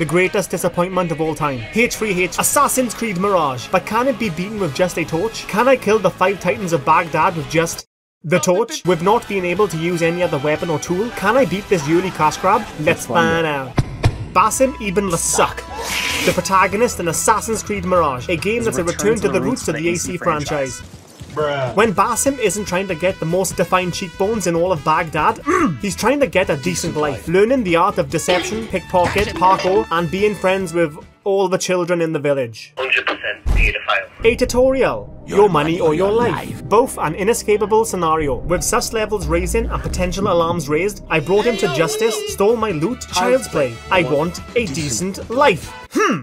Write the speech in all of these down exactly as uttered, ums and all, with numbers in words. The greatest disappointment of all time. H three H, Assassin's Creed Mirage. But can it be beaten with just a torch? Can I kill the five titans of Baghdad with just the torch? With not being able to use any other weapon or tool? Can I beat this yearly cash grab? Let's find out. Basim Ibn Ishaq, the protagonist in Assassin's Creed Mirage, a game that's a return to the roots of the A C franchise. Bruh. When Basim isn't trying to get the most defined cheekbones in all of Baghdad, mm, he's trying to get a decent life, learning the art of deception, pickpocket, parkour, and being friends with all the children in the village. A tutorial, your, your money, money or your, your life. life, both an inescapable scenario. With sus levels raising and potential alarms raised, I brought him to justice, stole my loot, child's play. I want a decent life. Hmm.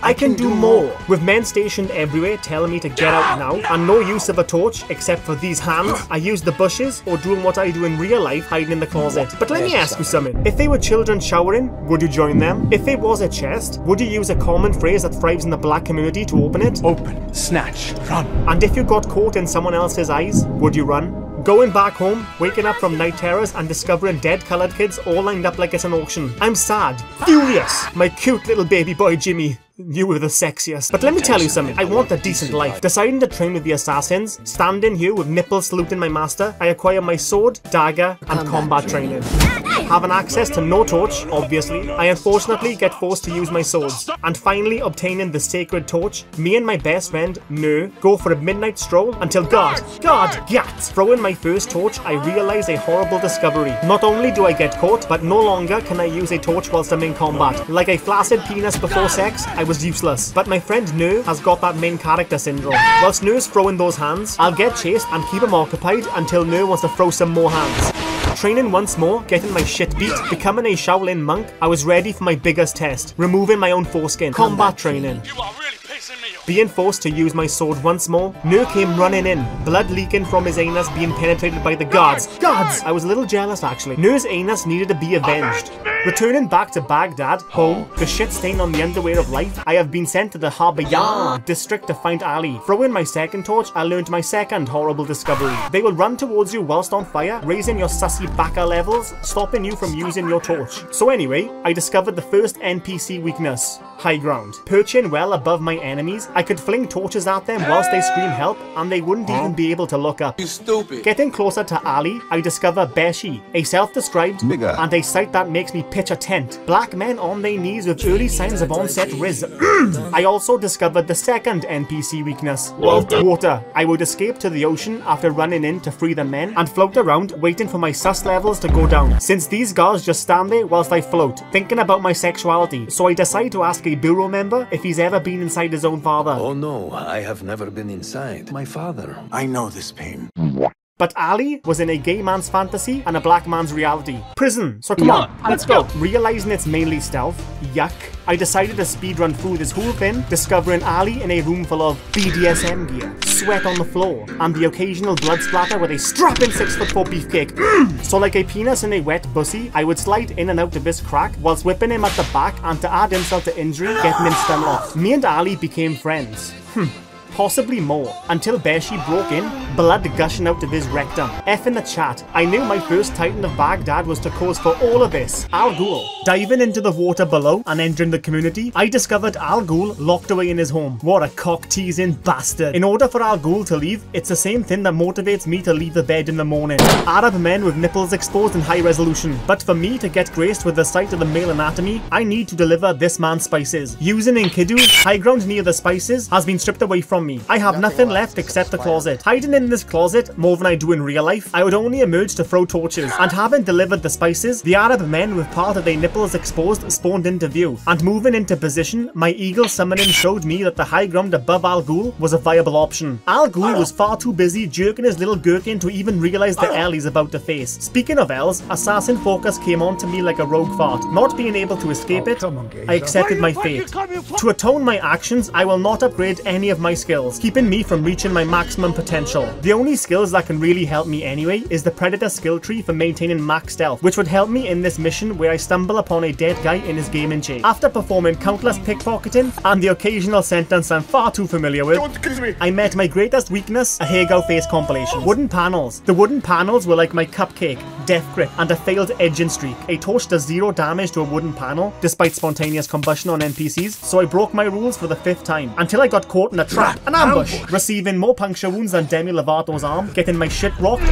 I can do more. With men stationed everywhere telling me to get out now, and no use of a torch except for these hands, I use the bushes or doing what I do in real life, hiding in the closet. But let me ask you something. If they were children showering, would you join them? If it was a chest, would you use a common phrase that thrives in the black community to open it? Open, snatch, run. And if you got caught in someone else's eyes, would you run? Going back home, waking up from night terrors and discovering dead coloured kids all lined up like it's an auction. I'm sad, furious. My cute little baby boy Jimmy, you were the sexiest. But let me tell you something, I want a decent life. Deciding to train with the assassins, standing here with nipples saluting my master, I acquire my sword, dagger and combat training. Having access to no torch, obviously, I unfortunately get forced to use my swords. And finally obtaining the sacred torch, me and my best friend, Nur, go for a midnight stroll until God, God, Gat! Throwing my first torch, I realise a horrible discovery. Not only do I get caught, but no longer can I use a torch whilst I'm in combat. Like a flaccid penis before sex, I was useless. But my friend Nur has got that main character syndrome. Whilst Nur's throwing those hands, I'll get chased and keep him occupied until Nur wants to throw some more hands. Training once more, getting my shit beat, becoming a Shaolin monk, I was ready for my biggest test, removing my own foreskin, combat training. You are really pissing me off. Being forced to use my sword once more, Nur came running in, blood leaking from his anus being penetrated by the guards. Guards! I was a little jealous actually. Nur's anus needed to be avenged. Returning back to Baghdad, home, the shit stain on the underwear of life, I have been sent to the Habayan district to find Ali. Throwing my second torch, I learned my second horrible discovery. They will run towards you whilst on fire, raising your sussy baka levels, stopping you from using your torch. So anyway, I discovered the first N P C weakness, high ground. Perching well above my enemies, I could fling torches at them whilst they scream help, and they wouldn't even be able to look up. You stupid. Getting closer to Ali, I discover Beshi, a self-described nigga, and a sight that makes me pitch a tent. Black men on their knees with early signs of onset riz. I also discovered the second N P C weakness, water. I would escape to the ocean after running in to free the men and float around waiting for my sus levels to go down. Since these guys just stand there whilst I float, thinking about my sexuality, so I decide to ask a bureau member if he's ever been inside his own father. Oh no, I have never been inside my father. I know this pain. But Ali was in a gay man's fantasy and a black man's reality. Prison. So come yeah, on, let's, let's go. go. Realizing it's mainly stealth, yuck, I decided to speedrun through this whole thing, discovering Ali in a room full of B D S M gear, sweat on the floor, and the occasional blood splatter with a strapping six foot four beefcake. So like a penis in a wet bussy, I would slide in and out of his crack whilst whipping him at the back and to add insult to injury, getting him stung off. Me and Ali became friends. Hmm. Possibly more, until Beshi broke in, blood gushing out of his rectum. F in the chat, I knew my first titan of Baghdad was to cause for all of this, Al-Ghul. Diving into the water below and entering the community, I discovered Al-Ghul locked away in his home. What a cock-teasing bastard. In order for Al-Ghul to leave, it's the same thing that motivates me to leave the bed in the morning. Arab men with nipples exposed in high resolution. But for me to get graced with the sight of the male anatomy, I need to deliver this man's spices. Using Enkidu, high ground near the spices has been stripped away from me. Me. I have nothing, nothing left except the closet. Hiding in this closet, more than I do in real life, I would only emerge to throw torches. And having delivered the spices, the Arab men with part of their nipples exposed spawned into view. And moving into position, my eagle summoning showed me that the high ground above Al-Ghul was a viable option. Al-Ghul was far too busy jerking his little gherkin to even realise the L he's about to face. Speaking of L's, Assassin Focus came on to me like a rogue fart. Not being able to escape it, I accepted my fate. To atone my actions, I will not upgrade any of my skills. skills, keeping me from reaching my maximum potential. The only skills that can really help me anyway is the Predator skill tree for maintaining max stealth, which would help me in this mission where I stumble upon a dead guy in his gaming chair. After performing countless pickpocketing and the occasional sentence I'm far too familiar with, don't kiss me, I met my greatest weakness, a Hairgao face compilation. Wooden panels. The wooden panels were like my cupcake, death grip, and a failed edging streak. A torch does zero damage to a wooden panel, despite spontaneous combustion on N P Cs, so I broke my rules for the fifth time, until I got caught in a trap, an ambush, receiving more puncture wounds than Demi Lovato's arm, getting my shit rocked,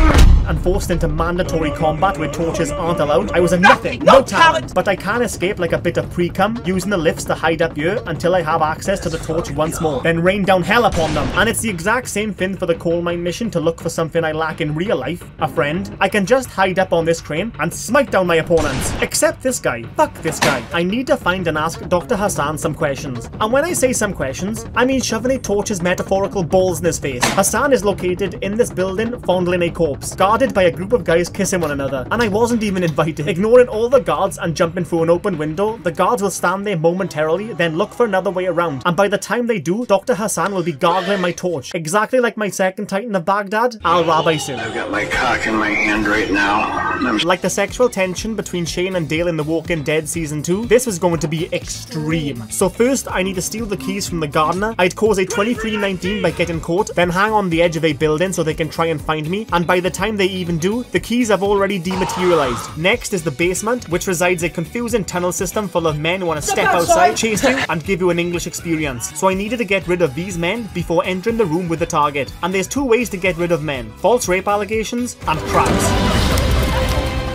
and forced into mandatory combat where torches aren't allowed. I was a nothing, no, no talent, but I can escape like a bit of pre-cum, using the lifts to hide up here until I have access to the torch once more, then rain down hell upon them. And it's the exact same thing for the coal mine mission to look for something I lack in real life, a friend. I can just hide up on this crane and smite down my opponents, except this guy. Fuck this guy. I need to find and ask Doctor Hassan some questions. And when I say some questions, I mean shoving a torch's metaphorical balls in his face. Hassan is located in this building fondling a corpse, guarded by a group of guys kissing one another, and I wasn't even invited. Ignoring all the guards and jumping through an open window, the guards will stand there momentarily, then look for another way around, and by the time they do, Doctor Hassan will be gargling my torch, exactly like my second titan of Baghdad, Al Rabi. Soon. I've got my cock in my hand right now. I'm... Like the sexual tension between Shane and Dale in The Walking Dead Season two, this was going to be extreme. So first, I need to steal the keys from the gardener. I'd cause a twenty-three nineteen by getting caught, then hang on the edge of a building so they can try and find me, and by the time they even do, the keys have already dematerialized. Next is the basement, which resides a confusing tunnel system full of men who want to step outside, chase you, and give you an English experience. So I needed to get rid of these men before entering the room with the target. And there's two ways to get rid of men: false rape allegations and traps.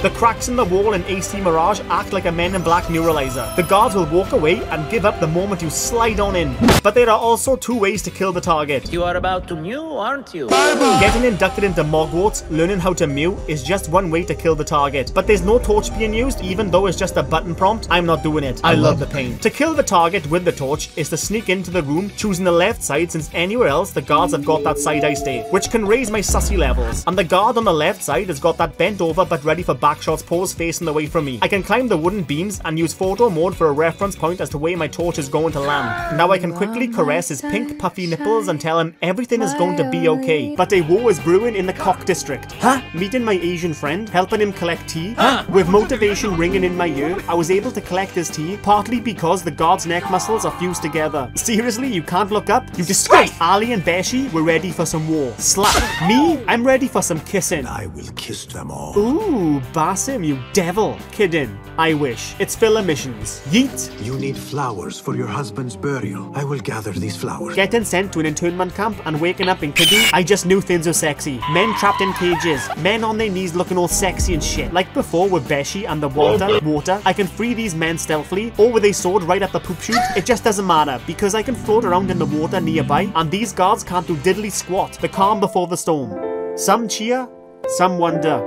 The cracks in the wall in A C Mirage act like a Men in Black neuralizer. The guards will walk away and give up the moment you slide on in. But there are also two ways to kill the target. You are about to mew, aren't you? Getting inducted into Mogworts, learning how to mew, is just one way to kill the target. But there's no torch being used, even though it's just a button prompt. I'm not doing it. I, I love, love the pain. To kill the target with the torch is to sneak into the room, choosing the left side, since anywhere else the guards have got that side-eye stay, which can raise my sussy levels. And the guard on the left side has got that bent over but ready for back Backshot's pose facing away from me. I can climb the wooden beams and use photo mode for a reference point as to where my torch is going to land. Now I can quickly caress his pink puffy nipples and tell him everything is going to be okay. But a war is brewing in the cock district. Huh? Meeting my Asian friend, helping him collect tea. Huh? With motivation ringing in my ear, I was able to collect his tea, partly because the guard's neck muscles are fused together. Seriously, you can't look up? You disgrace! Ali and Beshi were ready for some war. Slap. Me? I'm ready for some kissing. I will kiss them all. Ooh, Basim, you devil. Kidding. I wish. It's filler missions. Yeet. You need flowers for your husband's burial. I will gather these flowers. Getting sent to an internment camp and waking up in Kabiha. I just knew things were sexy. Men trapped in cages. Men on their knees looking all sexy and shit. Like before with Beshi and the water. Water. I can free these men stealthily or with a sword right up the poop chute. It just doesn't matter because I can float around in the water nearby and these guards can't do diddly squat. The calm before the storm. Some cheer. Some wonder.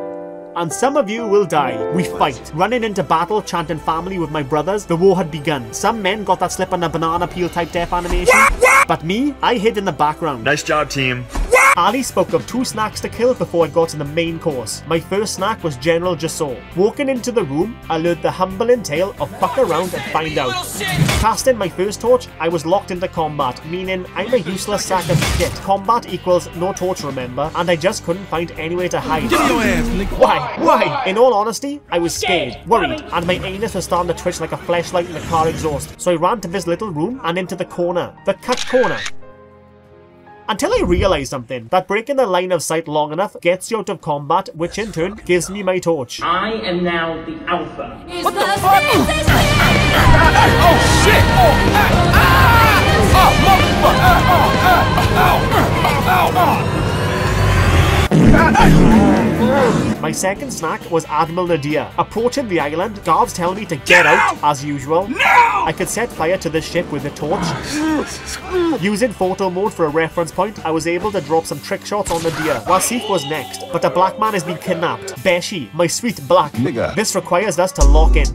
And some of you will die. We fight. Running into battle, chanting family with my brothers, the war had begun. Some men got that slip on a banana peel type death animation. Yeah, yeah. But me, I hid in the background. Nice job, team. Yeah. Ali spoke of two snacks to kill before I got to the main course. My first snack was General Jassour. Walking into the room, I learned the humbling tale of fuck around and find out. Casting my first torch, I was locked into combat, meaning I'm a useless sack of shit. Combat equals no torch, remember, and I just couldn't find anywhere to hide. Why? Why? In all honesty, I was scared, worried, and my anus was starting to twitch like a fleshlight in a car exhaust. So I ran to this little room and into the corner. The cut corner. Until I realised something, that breaking the line of sight long enough gets you out of combat, which in turn gives me my torch. I am now the Alpha. It's what the, the fuck? Oh shit! Oh, my second snack was Admiral Nadir. Approaching the island, guards tell me to get, get out, out as usual. No! I could set fire to the ship with a torch. Using photo mode for a reference point, I was able to drop some trick shots on Nadir. Wasif was next, but a black man has been kidnapped. Beshi, my sweet black. Nigga. This requires us to lock in.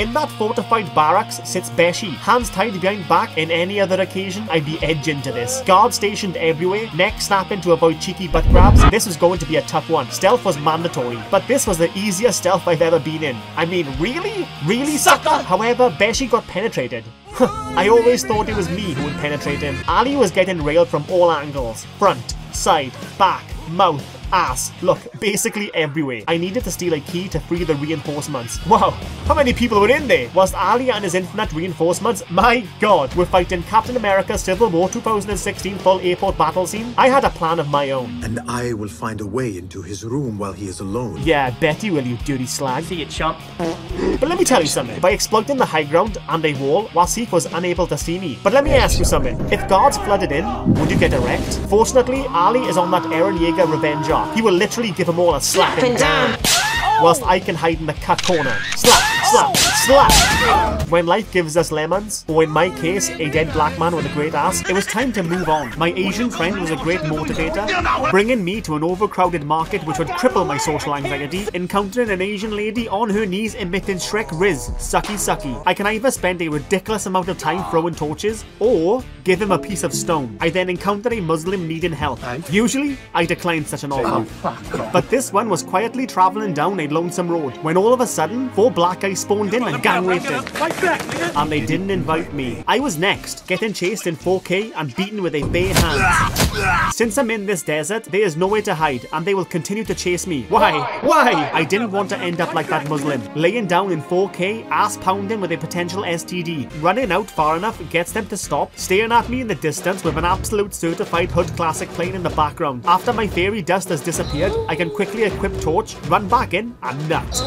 In that fortified barracks sits Beshi, hands tied behind back. In any other occasion, I'd be edging into this. Guards stationed everywhere, neck snapping to avoid cheeky butt grabs. This was going to be a tough one. Stealth was mandatory, but this was the easiest stealth I've ever been in. I mean, really? Really, sucker? However, Beshi got penetrated. I always thought it was me who would penetrate him. Ali was getting railed from all angles. Front, side, back, mouth, ass. Look, basically everywhere. I needed to steal a key to free the reinforcements. Wow, how many people were in there? Whilst Ali and his infinite reinforcements, my god, were fighting Captain America Civil War two thousand sixteen full airport battle scene, I had a plan of my own. And I will find a way into his room while he is alone. Yeah, Betty will, you dirty slag. See you, chump. But let me tell you something. By exploiting the high ground and a wall, Wasif was unable to see me. But let me ask you something. If guards flooded in, would you get erect? Fortunately, Ali is on that Eren Jaeger revenge arc. He will literally give them all a slap and down, whilst I can hide in the cut corner. Slap, slap, slap! When life gives us lemons, or in my case, a dead black man with a great ass, it was time to move on. My Asian friend was a great motivator, bringing me to an overcrowded market which would cripple my social anxiety, encountering an Asian lady on her knees emitting Shrek Riz, sucky sucky. I can either spend a ridiculous amount of time throwing torches, or give him a piece of stone. I then encountered a Muslim needing help. Usually, I declined such an offer. Oh, but this one was quietly travelling down a lonesome road, when all of a sudden, four black guys spawned in and gang raped him. And they didn't invite me. I was next, getting chased in four K and beaten with a bare hand. Since I'm in this desert, there is nowhere to hide, and they will continue to chase me. Why? Why? I didn't want to end up like that Muslim, laying down in four K, ass pounding with a potential S T D. Running out far enough gets them to stop, staring at me in the distance with an absolute certified hood classic playing in the background. After my fairy dust has disappeared, I can quickly equip torch, run back in, and nut.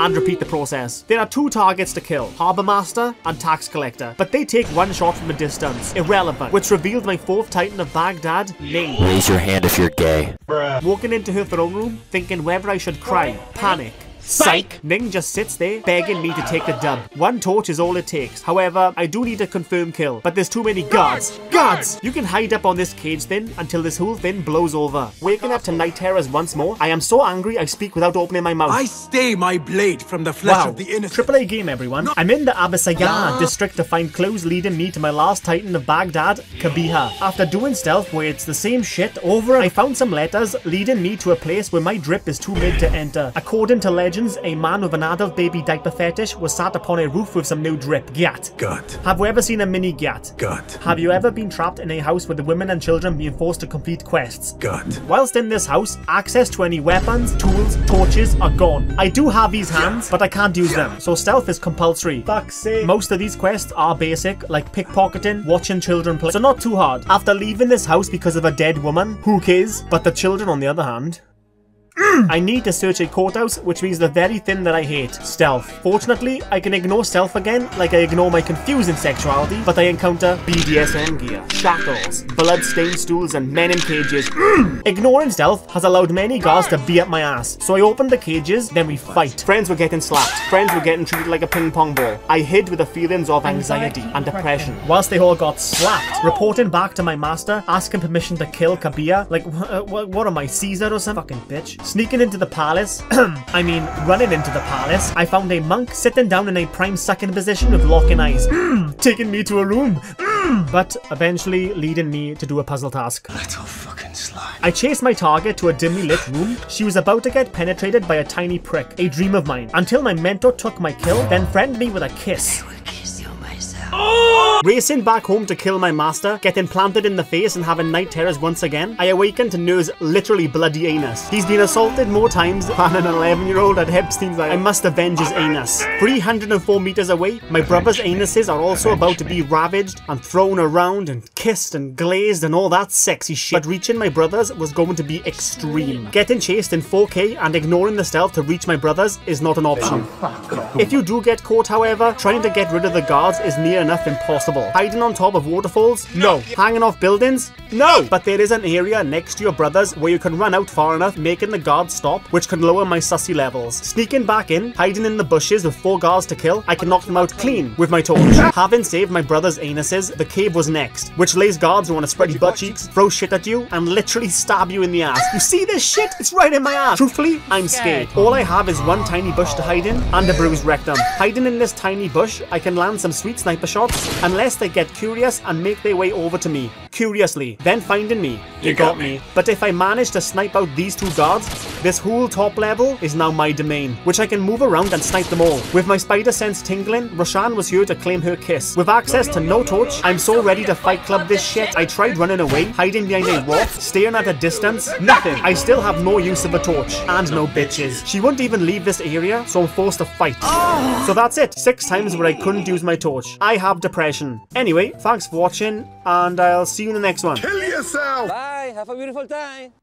And repeat the process. There are two targets to kill, Harbour Master and Tax Collector, but they take one shot from a distance, irrelevant, which revealed my fourth titan of Baghdad, Nadir. Raise your hand if you're gay. Bruh. Walking into her throne room, thinking whether I should cry, panic. Psych! Ning just sits there, begging me to take the dub. One torch is all it takes. However, I do need a confirm kill, but there's too many guards. Guards! You can hide up on this cage then, until this whole thing blows over. Waking up to night terrors once more, I am so angry I speak without opening my mouth. I stay my blade from the flesh wow. of the innocent. triple A game, everyone. No. I'm in the Abasaya ah. district to find clues leading me to my last titan of Baghdad, Kabiha. After doing stealth where it's the same shit over, I found some letters leading me to a place where my drip is too mid to enter. According to legend, a man with an adult baby diaper fetish was sat upon a roof with some new drip. Gyat. Gut. Have you ever seen a mini gyat? Gut. Have you ever been trapped in a house with the women and children being forced to complete quests? Gut. Whilst in this house, access to any weapons, tools, torches are gone. I do have these hands, but I can't use them, so stealth is compulsory. Fuck's sake. Most of these quests are basic, like pickpocketing, watching children play, so not too hard. After leaving this house because of a dead woman, who cares? But the children, on the other hand... I need to search a courthouse, which means the very thing that I hate, stealth. Fortunately, I can ignore stealth again, like I ignore my confusing sexuality, but I encounter B D S M gear, shackles, blood-stained stools, and men in cages. Ignoring stealth has allowed many guards to be up my ass, so I opened the cages, then we fight. Friends were getting slapped, friends were getting treated like a ping-pong ball. I hid with the feelings of anxiety and depression, whilst they all got slapped. Reporting back to my master, asking permission to kill Kabiha, like, what, what am I, Caesar or some fucking bitch? Sneaking into the palace, I mean running into the palace, I found a monk sitting down in a prime sucking position with locking eyes, taking me to a room, but eventually leading me to do a puzzle task. Little fucking slime. I chased my target to a dimly lit room. She was about to get penetrated by a tiny prick, a dream of mine, until my mentor took my kill, then friended me with a kiss. Oh! Racing back home to kill my master, getting planted in the face and having night terrors once again, I awaken to Nur's literally bloody anus. He's been assaulted more times than an eleven year old at Hepstein's. I must avenge his anus. three hundred four meters away, my brother's anuses are also about to be ravaged and thrown around and kissed and glazed and all that sexy shit. But reaching my brother's was going to be extreme. Getting chased in four K and ignoring the stealth to reach my brother's is not an option. If you do get caught, however, trying to get rid of the guards is near enough impossible. possible. Hiding on top of waterfalls? No. Hanging off buildings? No. But there is an area next to your brother's where you can run out far enough, making the guards stop, which can lower my sussy levels. Sneaking back in, hiding in the bushes with four guards to kill, I can knock them out clean with my torch. Having saved my brother's anuses, the cave was next, which lays guards who want to spread your butt cheeks, throw shit at you, and literally stab you in the ass. You see this shit? It's right in my ass. Truthfully, I'm scared. All I have is one tiny bush to hide in and a bruised rectum. Hiding in this tiny bush, I can land some sweet sniper shots, unless they get curious and make their way over to me. Curiously, then finding me. You got me. But if I manage to snipe out these two guards, this whole top level is now my domain, which I can move around and snipe them all. With my spider sense tingling, Roshan was here to claim her kiss. With access to no torch, I'm so ready to fight club this shit. I tried running away, hiding behind a rock, staring at a distance, nothing. I still have no use of a torch, and no bitches. She won't even leave this area, so I'm forced to fight. So that's it, six times where I couldn't use my torch. I have depression. Anyway, thanks for watching, and I'll see you in the next one. Kill yourself! Bye, have a beautiful time.